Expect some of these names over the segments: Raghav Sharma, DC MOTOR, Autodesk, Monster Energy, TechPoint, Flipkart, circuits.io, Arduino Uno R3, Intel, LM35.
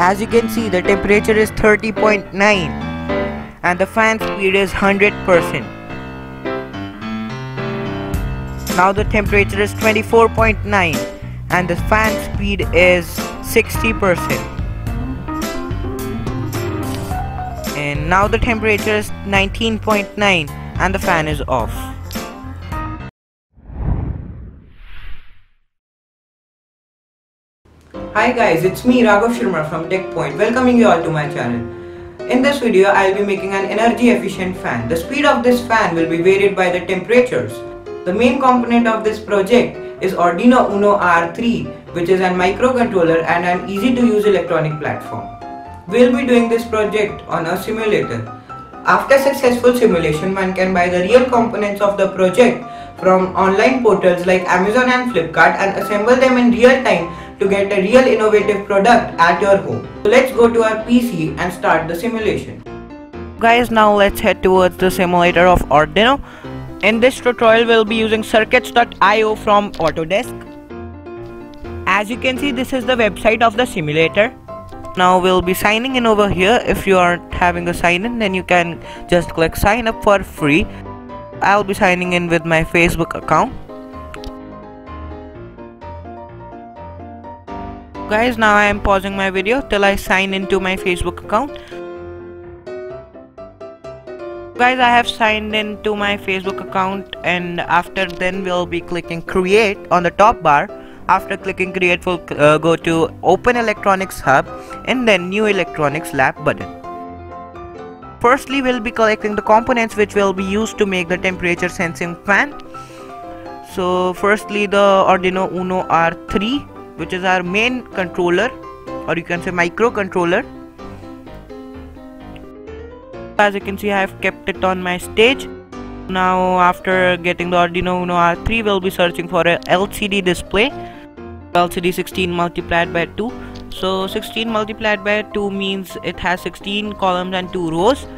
As you can see, the temperature is 30.9 and the fan speed is 100%. Now the temperature is 24.9 and the fan speed is 60%. And now the temperature is 19.9 and the fan is off. Hi guys, it's me Raghav Sharma from TechPoint, welcoming you all to my channel. In this video, I'll be making an energy efficient fan. The speed of this fan will be varied by the temperatures. The main component of this project is Arduino Uno R3, which is a microcontroller and an easy to use electronic platform. We'll be doing this project on a simulator. After successful simulation, one can buy the real components of the project from online portals like Amazon and Flipkart and assemble them in real time to get a real innovative product at your home. So let's go to our PC and start the simulation. Guys, now let's head towards the simulator of Arduino. In this tutorial, we'll be using circuits.io from Autodesk. As you can see, this is the website of the simulator. Now we'll be signing in over here. If you aren't having a sign in, then you can just click sign up for free. I'll be signing in with my Facebook account. Guys, now I am pausing my video till I sign into my Facebook account. Guys, I have signed into my Facebook account, and after then we'll be clicking create on the top bar. After clicking create, we'll go to open electronics hub and then new electronics lab button. Firstly, we'll be collecting the components which will be used to make the temperature sensing fan. So firstly, the Arduino Uno R3, which is our main controller, or you can say microcontroller. As you can see, I have kept it on my stage. Now after getting the Arduino Uno R3, we'll be searching for a LCD display. LCD 16 multiplied by 2, so 16 multiplied by 2 means it has 16 columns and 2 rows.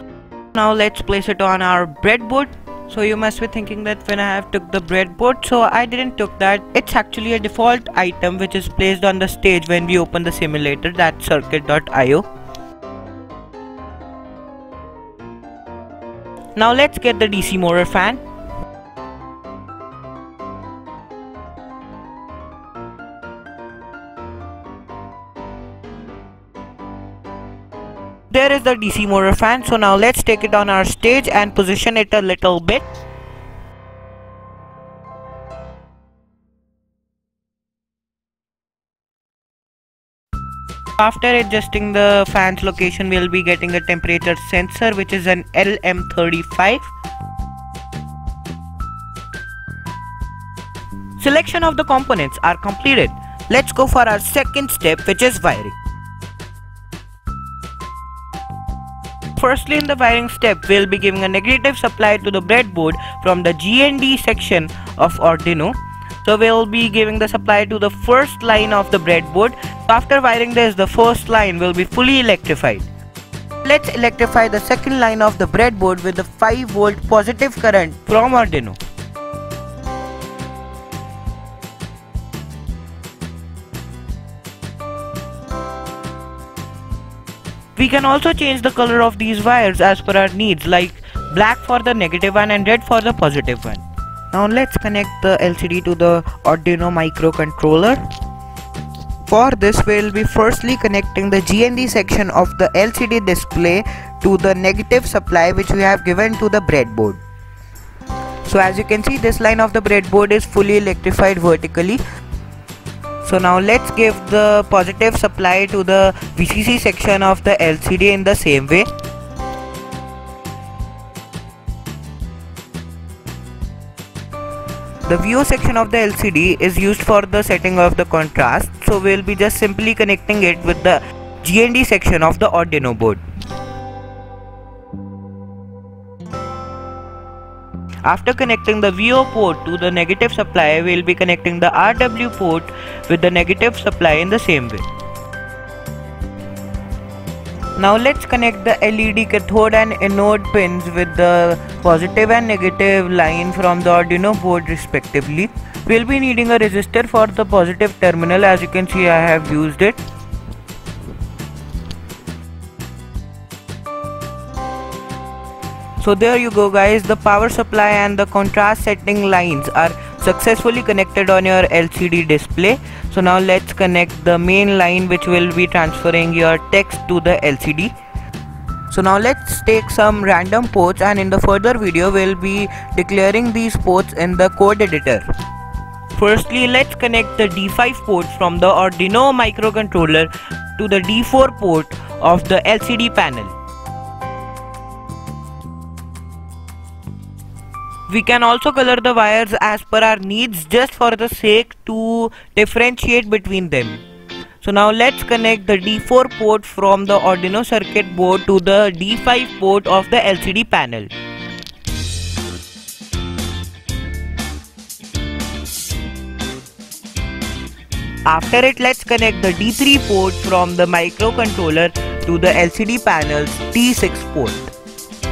Now let's place it on our breadboard. So you must be thinking that when I have took the breadboard, so I didn't took that. It's actually a default item which is placed on the stage when we open the simulator, that's circuit.io. Now let's get the DC motor fan. There is the DC motor fan. So now let's take it on our stage and position it a little bit. After adjusting the fan's location, we'll be getting a temperature sensor, which is an LM35. Selection of the components are completed. Let's go for our second step, which is wiring. Firstly, in the wiring step, we'll be giving a negative supply to the breadboard from the GND section of Arduino. So we'll be giving the supply to the first line of the breadboard. After wiring this, the first line will be fully electrified. Let's electrify the second line of the breadboard with the 5-volt positive current from Arduino. We can also change the color of these wires as per our needs, like black for the negative one and red for the positive one. Now let's connect the LCD to the Arduino microcontroller. For this, we'll be firstly connecting the GND section of the LCD display to the negative supply which we have given to the breadboard. So as you can see, this line of the breadboard is fully electrified vertically. So now let's give the positive supply to the VCC section of the LCD in the same way. The VO section of the LCD is used for the setting of the contrast, so we'll be just simply connecting it with the GND section of the Arduino board. After connecting the VO port to the negative supply, we'll be connecting the RW port with the negative supply in the same way. Now let's connect the LED cathode and anode pins with the positive and negative line from the Arduino board respectively. We'll be needing a resistor for the positive terminal. As you can see, I have used it. So there you go guys, the power supply and the contrast setting lines are successfully connected on your LCD display. So now let's connect the main line which will be transferring your text to the LCD. So now let's take some random ports, and in the further video we'll be declaring these ports in the code editor. Firstly, let's connect the D5 port from the Arduino microcontroller to the D4 port of the LCD panel. We can also color the wires as per our needs, just for the sake to differentiate between them. So now let's connect the D4 port from the Arduino circuit board to the D5 port of the LCD panel. After it, let's connect the D3 port from the microcontroller to the LCD panel's T6 port,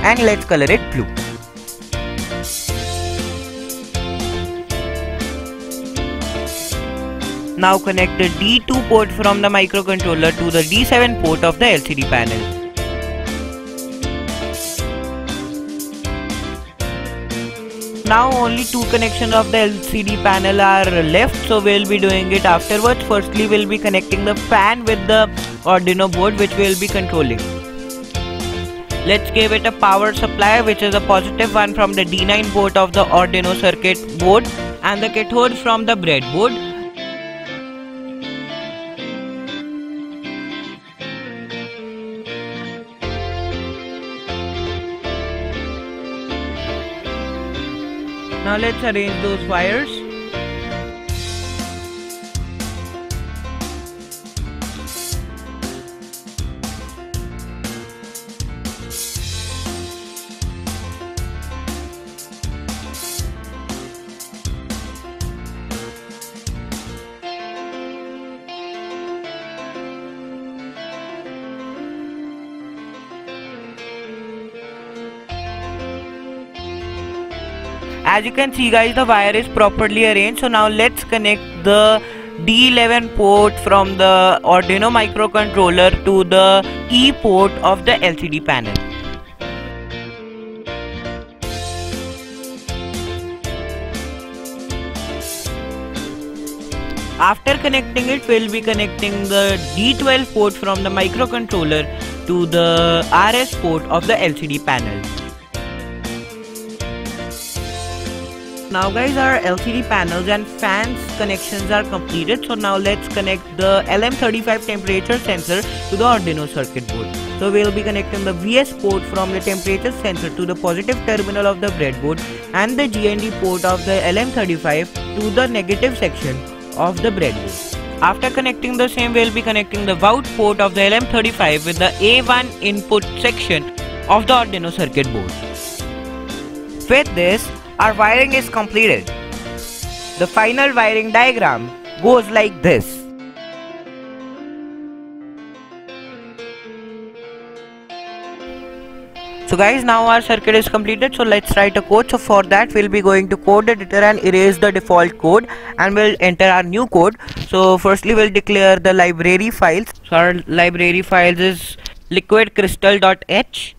and let's color it blue. Now connect the D2 port from the microcontroller to the D7 port of the LCD panel. Now only two connections of the LCD panel are left, so we'll be doing it afterwards. Firstly, we'll be connecting the fan with the Arduino board which we'll be controlling. Let's give it a power supply, which is a positive one from the D9 port of the Arduino circuit board, and the cathode from the breadboard. Now let's arrange those wires. As you can see guys, the wire is properly arranged. So now let's connect the D11 port from the Arduino microcontroller to the E port of the LCD panel. After connecting it, we'll be connecting the D12 port from the microcontroller to the RS port of the LCD panel. Now guys, our LCD panels and fans connections are completed. So now let's connect the LM35 temperature sensor to the Arduino circuit board. So we'll be connecting the VS port from the temperature sensor to the positive terminal of the breadboard, and the GND port of the LM35 to the negative section of the breadboard. After connecting the same, we'll be connecting the VOUT port of the LM35 with the A1 input section of the Arduino circuit board. With this, our wiring is completed. The final wiring diagram goes like this. So guys, now our circuit is completed, so let's write a code. So for that, we'll be going to code editor and erase the default code, and we'll enter our new code. So firstly, we'll declare the library files. So our library files is liquidcrystal.h.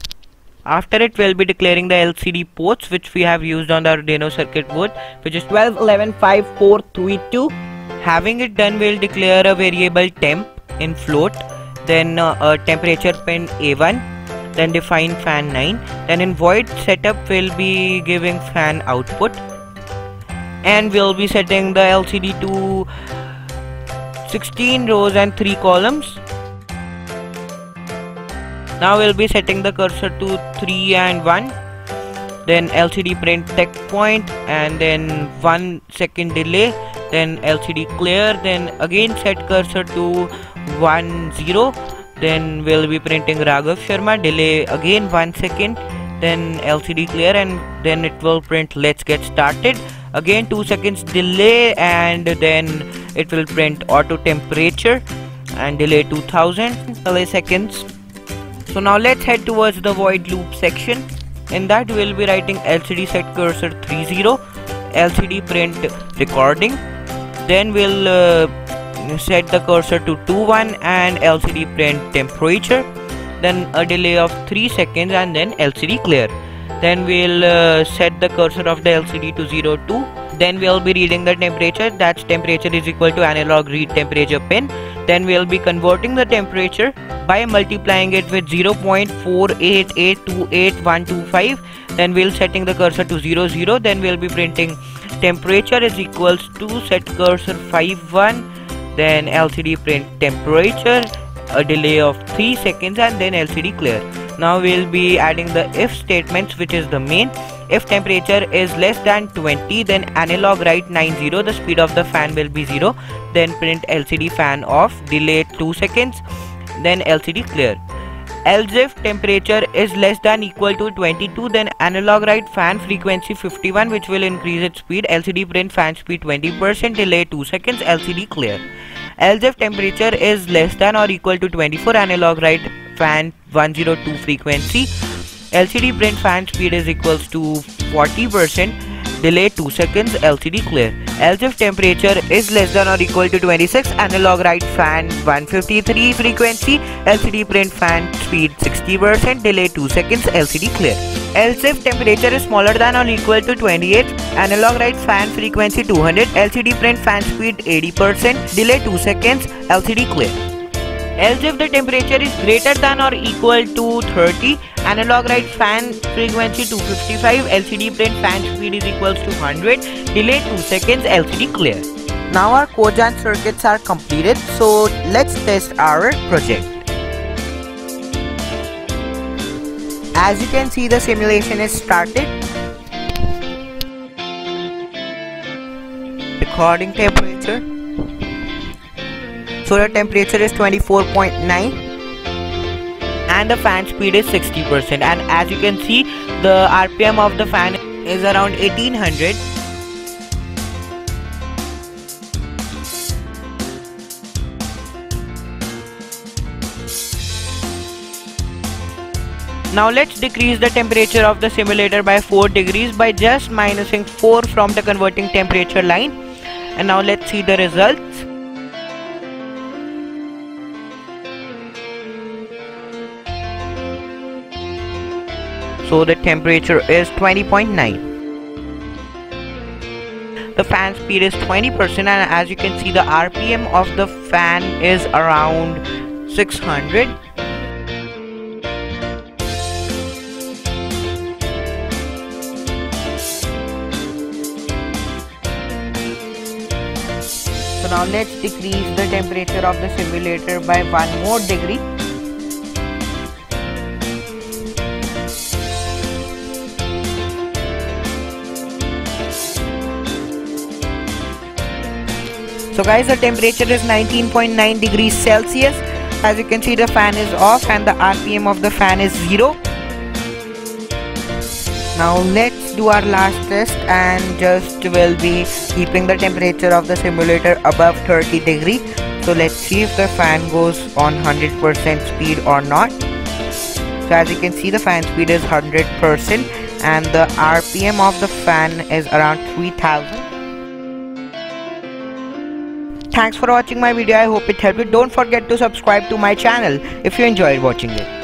After it, we'll be declaring the LCD ports which we have used on the Arduino circuit board, which is 12, 11, 5, 4, 3, 2. Having it done, we'll declare a variable temp in float, then a temperature pin A1, then define fan 9, then in void setup we'll be giving fan output, and we'll be setting the LCD to 16 rows and 3 columns. Now we'll be setting the cursor to 3 and 1, then LCD print TechPoint, and then 1 second delay, then LCD clear, then again set cursor to 1, 0, then we'll be printing Raghav Sharma, delay again 1 second, then LCD clear, and then it will print let's get started, again 2 seconds delay, and then it will print auto temperature and delay 2000 milliseconds. So now let's head towards the void loop section. In that, we'll be writing LCD set cursor 30, LCD print recording, then we'll set the cursor to 21 and LCD print temperature, then a delay of 3 seconds, and then LCD clear. Then we'll set the cursor of the LCD to 02. Then we'll be reading the temperature. That's temperature is equal to analog read temperature pin. Then we'll be converting the temperature by multiplying it with 0.48828125. Then we'll setting the cursor to 00. Then we'll be printing temperature is equals to set cursor 51. Then LCD print temperature, a delay of 3 seconds, and then LCD clear. Now we'll be adding the if statements, which is the main. If temperature is less than 20, then analog write 90, the speed of the fan will be 0. Then print LCD fan off, delay 2 seconds, then LCD clear. Else if temperature is less than equal to 22, then analog write fan frequency 51, which will increase its speed. LCD print fan speed 20%, delay 2 seconds, LCD clear. Else if temperature is less than or equal to 24, analog write fan 102 frequency. LCD print fan speed is equals to 40%, delay 2 seconds, LCD clear. Else if temperature is less than or equal to 26, analog write fan 153 frequency, LCD print fan speed 60%, delay 2 seconds, LCD clear. Else if temperature is smaller than or equal to 28, analog write fan frequency 200, LCD print fan speed 80%, delay 2 seconds, LCD clear. Else if the temperature is greater than or equal to 30, analog write fan frequency 255, LCD print fan speed is equals to 100, delay 2 seconds, LCD clear. Now our codes and circuits are completed, so let's test our project. As you can see, the simulation is started. Recording temperature. So the temperature is 24.9 and the fan speed is 60%, and as you can see the RPM of the fan is around 1800. Now let's decrease the temperature of the simulator by 4 degrees by just minusing 4 from the converting temperature line, and now let's see the results. So the temperature is 20.9. The fan speed is 20%, and as you can see the RPM of the fan is around 600. So now let's decrease the temperature of the simulator by 1 more degree. So guys, the temperature is 19.9 degrees Celsius. As you can see, the fan is off and the RPM of the fan is 0. Now let's do our last test, and just will be keeping the temperature of the simulator above 30 degrees. So let's see if the fan goes on 100% speed or not. So as you can see, the fan speed is 100% and the RPM of the fan is around 3000. Thanks for watching my video. I hope it helped you. Don't forget to subscribe to my channel if you enjoyed watching it.